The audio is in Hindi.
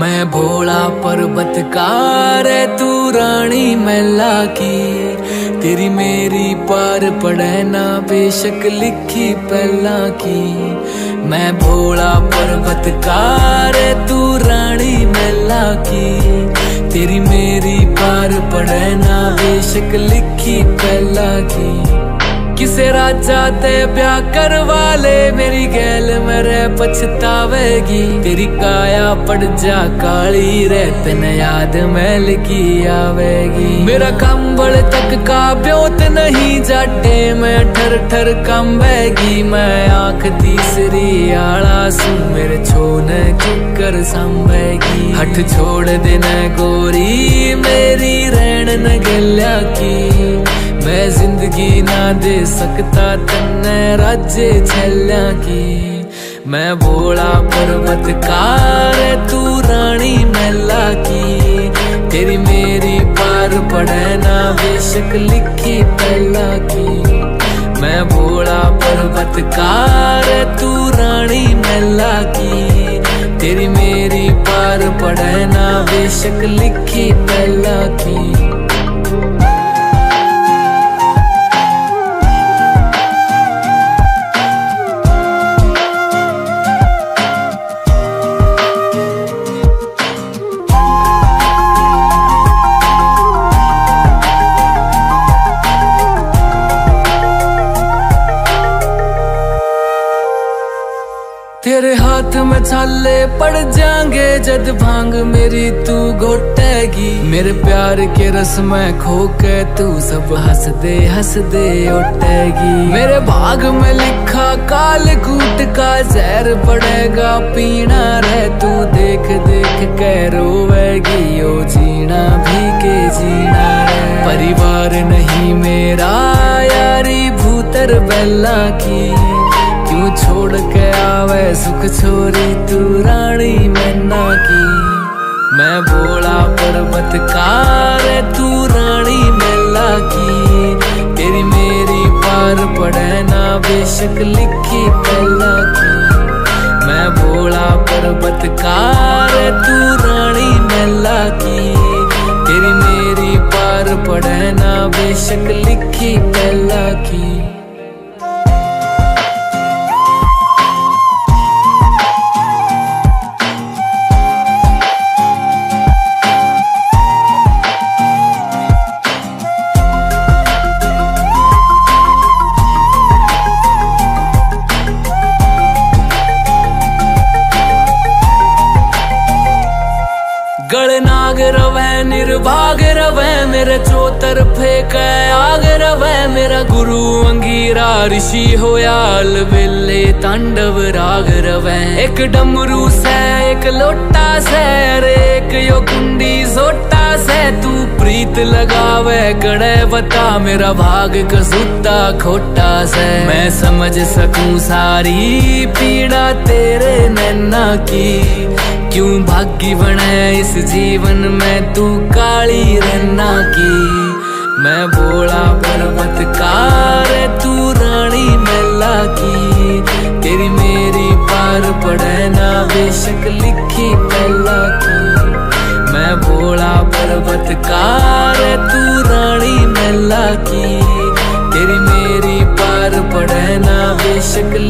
मैं भोला पर्वत का रे तू रानी मैला की, तेरी मेरी पार पड़े ना बेशक लिखी पहला की। मैं भोला पर्वत का रे तू रानी मैला की, तेरी मेरी पार पड़े ना बेशक लिखी पहला की। किसे राजा ते ब्याह करवाले मेरी गैल मेरे पछतावेगी, तेरी काया पड़ जा काली रे तन याद मैल की आवेगी। मेरा कंबल तक का ब्योत नहीं जाटे मैं ठर ठर कंबेगी, मैं आंख तीसरी आला सू मेरे छोने किकर संभेगी। हट छोड़ देना गोरी मेरी रहन न गल्या की, मैं जिंदगी ना दे सकता तन्ने राज्य छल्या की। मैं भोला पर्वत का रे तू रानी मैला की, तेरी मेरी पार पड़े ना बेशक लिखी पहला की। मैं भोला पर्वत का रे तू रानी मैला की, तेरी मेरी पार पड़े ना बेशक लिखी पहला की। तेरे हाथ में छाले पड़ जाएंगे जद भांग मेरी तू घोटेगी, मेरे प्यार के रस में खोके तू सब हंस दे उठेगी। मेरे भाग में लिखा काल कूट का जहर पड़ेगा पीना रे तू देख देख के रोवेगी, ओ जीना भी के जीना रे। परिवार नहीं मेरा यारी भूतर बेला की, क्यों छोड़ के आवे सुख छोरी तू रानी मैना की। मैं भोला पर्वत का रे तू रानी मैला की, तेरी मेरी पार पड़े ना बेशक लिखी पहला की। मैं भोला पर्वत का रे तू रानी मैला की, तेरी मेरी पार पड़े ना बेशक लिखी पहला की। गड़नाग रवै निर्भाग रवै मेरे चौतर फेंक आग रवै, मेरा गुरु अंगीरा ऋषि होया अलबेले तांडव राग रवै। एक डमरू से एक लोटा से एक यो कुंडी जोटा से तू प्रीत लगावे गड़े बता मेरा भाग कसूता खोटा से। मैं समझ सकूं सारी पीड़ा तेरे नैना की, क्यों भागी बने इस जीवन में तू काली रहना की। मैं भोला पर्वत का रे तू रानी मैला की, तेरी मेरी पार पड़े ना बेशक लिखी पहला की। मैं भोला पर्वत का रे तू रानी मैला की, तेरी मेरी पार पड़े ना बेशक